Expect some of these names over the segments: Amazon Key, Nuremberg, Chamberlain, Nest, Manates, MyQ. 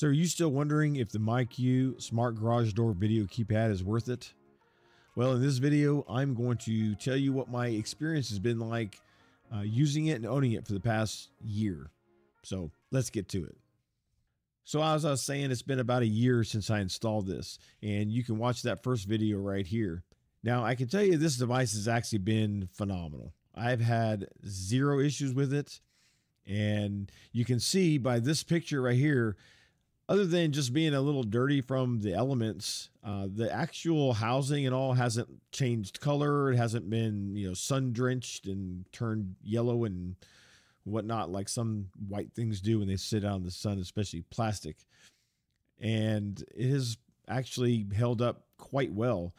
So are you still wondering if the MyQ Smart Garage Door Video Keypad is worth it? Well, in this video, I'm going to tell you what my experience has been like using it and owning it for the past year. So let's get to it. So as I was saying, it's been about a year since I installed this, and you can watch that first video right here. Now, I can tell you this device has actually been phenomenal. I've had zero issues with it, and you can see by this picture right here, other than just being a little dirty from the elements, the actual housing and all hasn't changed color. It hasn't been, sun-drenched and turned yellow and whatnot like some white things do when they sit out in the sun, especially plastic. And it has actually held up quite well.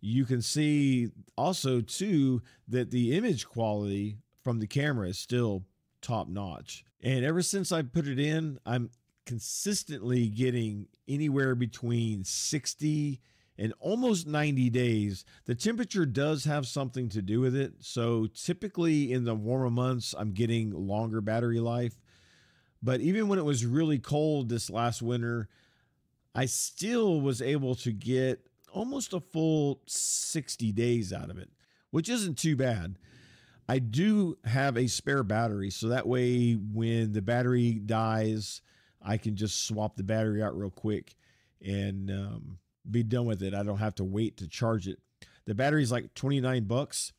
You can see also, too, that the image quality from the camera is still top-notch. And ever since I put it in, I'm consistently getting anywhere between 60 and almost 90 days. The temperature does have something to do with it. So typically in the warmer months, I'm getting longer battery life. But even when it was really cold this last winter, I still was able to get almost a full 60 days out of it, which isn't too bad. I do have a spare battery, so that way when the battery dies, I can just swap the battery out real quick and be done with it. I don't have to wait to charge it. The battery's like 29 bucks.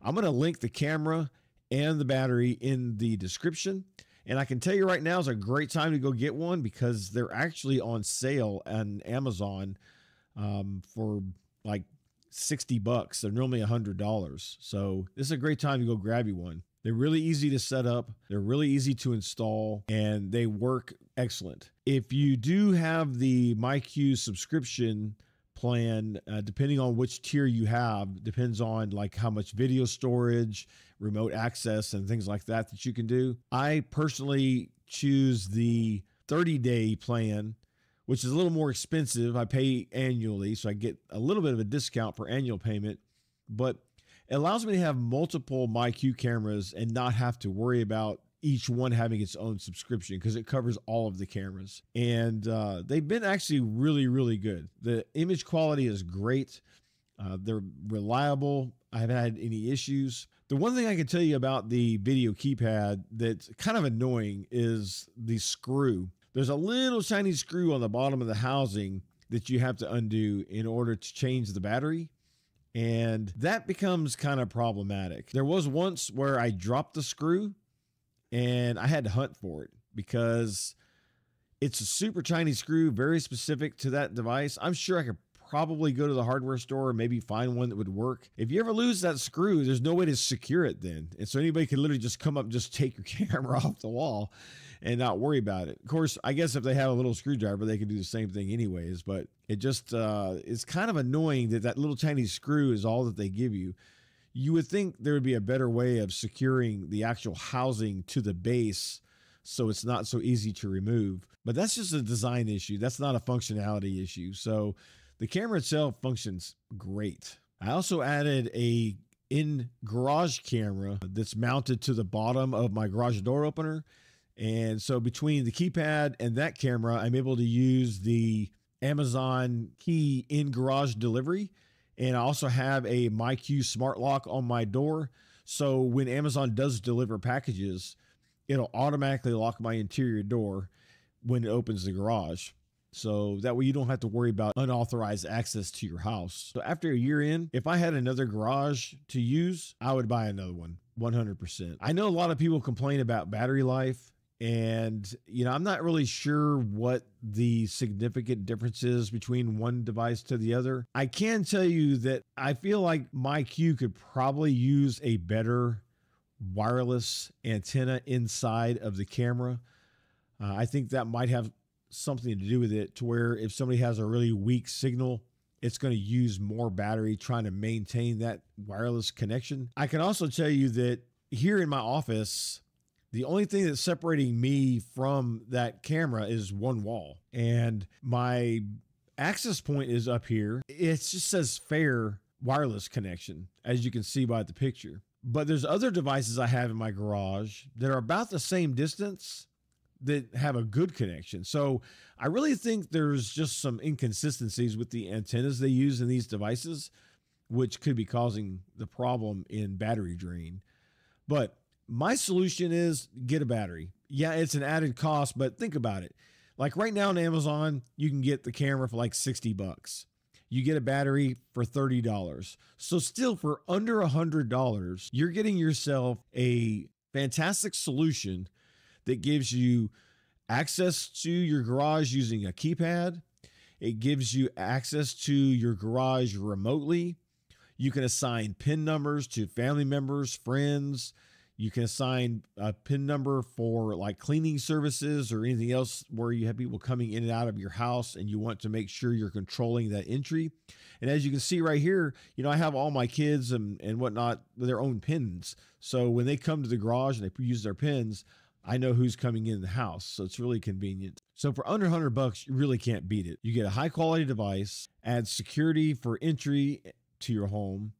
I'm going to link the camera and the battery in the description. And I can tell you right now is a great time to go get one because they're actually on sale on Amazon for like 60 bucks. They're normally $100. So this is a great time to go grab you one. They're really easy to set up. They're really easy to install and they work excellent. If you do have the MyQ subscription plan, depending on which tier you have, depends on like how much video storage, remote access, and things like that that you can do. I personally choose the 30-day plan, which is a little more expensive. I pay annually, so I get a little bit of a discount for annual payment, but it allows me to have multiple MyQ cameras and not have to worry about each one having its own subscription because it covers all of the cameras. And they've been actually really, really good. The image quality is great. They're reliable. I haven't had any issues. The one thing I can tell you about the video keypad that's kind of annoying is the screw. There's a little tiny screw on the bottom of the housing that you have to undo in order to change the battery. And that becomes kind of problematic. There was once where I dropped the screw and I had to hunt for it because it's a super tiny screw, very specific to that device. I'm sure I could probably go to the hardware store and maybe find one that would work. If you ever lose that screw, there's no way to secure it then. And so anybody could literally just come up and just take your camera off the wall and not worry about it. Of course, I guess if they had a little screwdriver, they could do the same thing anyways, but it just it's kind of annoying that that little tiny screw is all that they give you. You would think there would be a better way of securing the actual housing to the base so it's not so easy to remove, but that's just a design issue. That's not a functionality issue. So the camera itself functions great. I also added a in-garage camera that's mounted to the bottom of my garage door opener. And so between the keypad and that camera, I'm able to use the Amazon Key in-garage delivery. And I also have a MyQ smart lock on my door. So when Amazon does deliver packages, it'll automatically lock my interior door when it opens the garage. So that way you don't have to worry about unauthorized access to your house. So after a year in, if I had another garage to use, I would buy another one, 100%. I know a lot of people complain about battery life and, I'm not really sure what the significant difference is between one device to the other. I can tell you that I feel like MyQ could probably use a better wireless antenna inside of the camera. I think that might have something to do with it to where if somebody has a really weak signal, it's going to use more battery trying to maintain that wireless connection. I can also tell you that here in my office, the only thing that's separating me from that camera is one wall. And my access point is up here. It just says fair wireless connection, as you can see by the picture. But there's other devices I have in my garage that are about the same distance that have a good connection. So I really think there's just some inconsistencies with the antennas they use in these devices, which could be causing the problem in battery drain. But my solution is get a battery. Yeah, it's an added cost, but think about it. Like right now on Amazon, you can get the camera for like $60. You get a battery for $30. So still for under $100, you're getting yourself a fantastic solution that gives you access to your garage using a keypad. It gives you access to your garage remotely. You can assign PIN numbers to family members, friends. You can assign a PIN number for like cleaning services or anything else where you have people coming in and out of your house and you want to make sure you're controlling that entry. And as you can see right here, you know, I have all my kids and whatnot, their own PINs. So when they come to the garage and they use their PINs, I know who's coming in the house. So it's really convenient. So for under $100, you really can't beat it. You get a high quality device, adds security for entry to your home,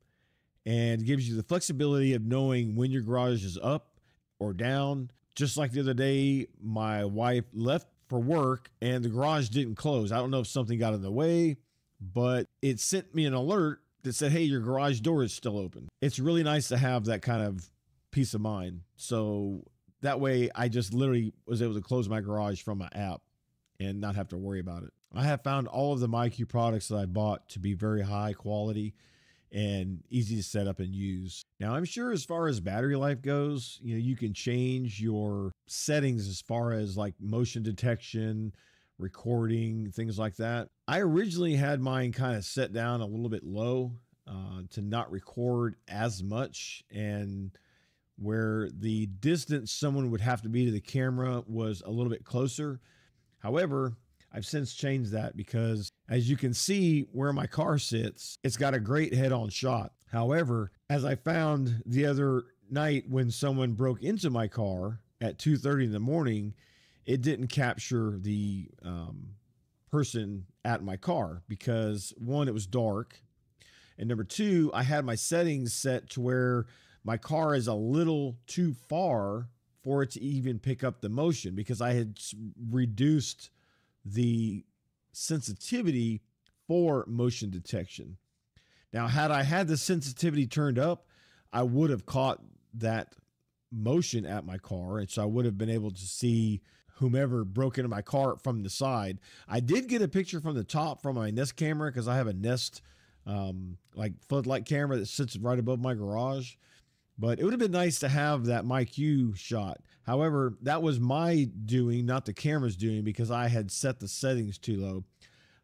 and gives you the flexibility of knowing when your garage is up or down. Just like the other day, my wife left for work and the garage didn't close. I don't know if something got in the way, but it sent me an alert that said, hey, your garage door is still open. It's really nice to have that kind of peace of mind. So that way I just literally was able to close my garage from my app and not have to worry about it. I have found all of the MyQ products that I bought to be very high quality and easy to set up and use. Now, I'm sure as far as battery life goes, you know, you can change your settings as far as like motion detection, recording, things like that. I originally had mine kind of set down a little bit low to not record as much, and where the distance someone would have to be to the camera was a little bit closer. However, I've since changed that because as you can see where my car sits, it's got a great head-on shot. However, as I found the other night when someone broke into my car at 2:30 in the morning, it didn't capture the person at my car because one, it was dark. And number two, I had my settings set to where my car is a little too far for it to even pick up the motion because I had reduced the sensitivity for motion detection. Now, had I had the sensitivity turned up, I would have caught that motion at my car. And so I would have been able to see whomever broke into my car from the side. I did get a picture from the top from my Nest camera because I have a Nest like floodlight camera that sits right above my garage. But it would have been nice to have that MyQ shot. However, that was my doing, not the camera's doing, because I had set the settings too low.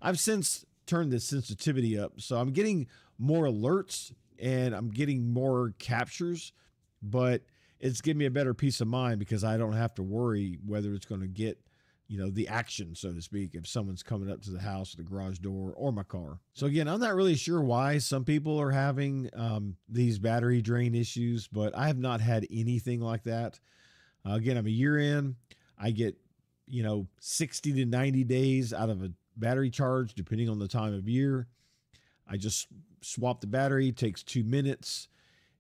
I've since turned the sensitivity up, so I'm getting more alerts and I'm getting more captures, but it's giving me a better peace of mind because I don't have to worry whether it's going to get, you know, the action, so to speak, if someone's coming up to the house, the garage door, or my car. So again, I'm not really sure why some people are having these battery drain issues, but I have not had anything like that. Again, I'm a year in. I get, you know, 60 to 90 days out of a battery charge, depending on the time of year. I just swap the battery. It takes 2 minutes.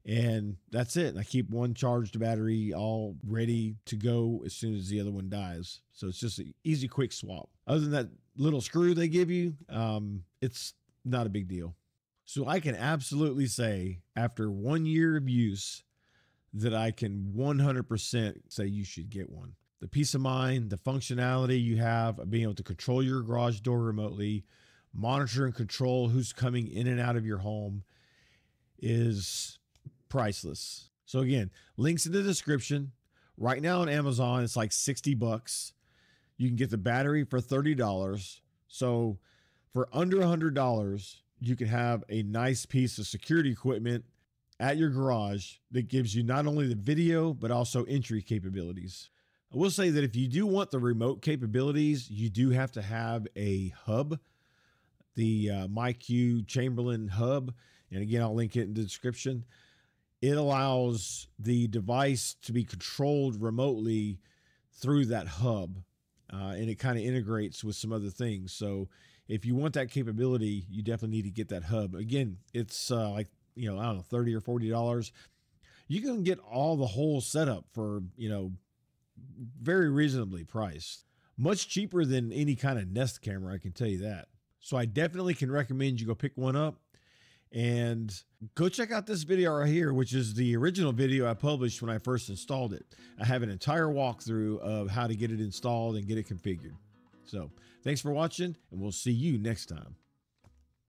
And that's it. I keep one charged battery all ready to go as soon as the other one dies. So it's just an easy, quick swap. Other than that little screw they give you, it's not a big deal. So I can absolutely say after 1 year of use that I can 100% say you should get one. The peace of mind, the functionality you have of being able to control your garage door remotely, monitor and control who's coming in and out of your home is priceless. So again, links in the description. Right now on Amazon, it's like $60. You can get the battery for $30. So for under $100, you can have a nice piece of security equipment at your garage that gives you not only the video, but also entry capabilities. I will say that if you do want the remote capabilities, you do have to have a hub, the MyQ Chamberlain hub. And again, I'll link it in the description. It allows the device to be controlled remotely through that hub, and it kind of integrates with some other things. So if you want that capability, you definitely need to get that hub. Again, it's like, you know, I don't know, $30 or $40. You can get all the whole setup for, you know, very reasonably priced. Much cheaper than any kind of Nest camera, I can tell you that. So I definitely can recommend you go pick one up and go check out this video right here, which is the original video I published when I first installed it. I have an entire walkthrough of how to get it installed and get it configured. So thanks for watching, and we'll see you next time.